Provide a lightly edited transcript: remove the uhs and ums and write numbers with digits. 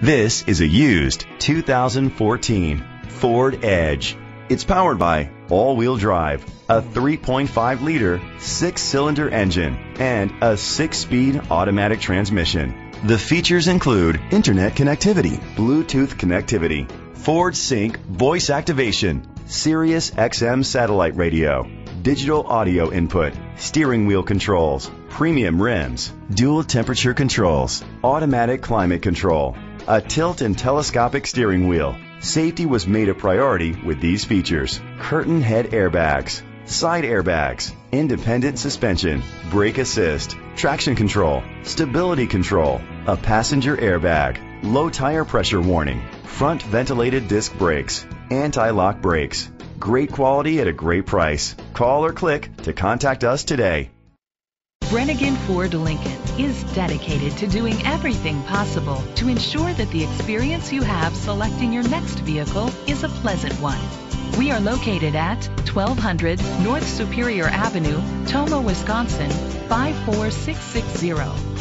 This is a used 2014 Ford Edge. It's powered by all-wheel drive, a 3.5-liter 6-cylinder engine, and a 6-speed automatic transmission. The features include internet connectivity, Bluetooth connectivity, Ford Sync voice activation, Sirius XM satellite radio, digital audio input, steering wheel controls, premium rims, dual temperature controls, automatic climate control, a tilt and telescopic steering wheel. Safety was made a priority with these features: curtain head airbags, side airbags, independent suspension, brake assist, traction control, stability control, a passenger airbag, low tire pressure warning, front ventilated disc brakes, anti-lock brakes. Great quality at a great price. Call or click to contact us today. Brenengen Ford Lincoln is dedicated to doing everything possible to ensure that the experience you have selecting your next vehicle is a pleasant one. We are located at 1200 North Superior Avenue, Tomah, Wisconsin, 54660.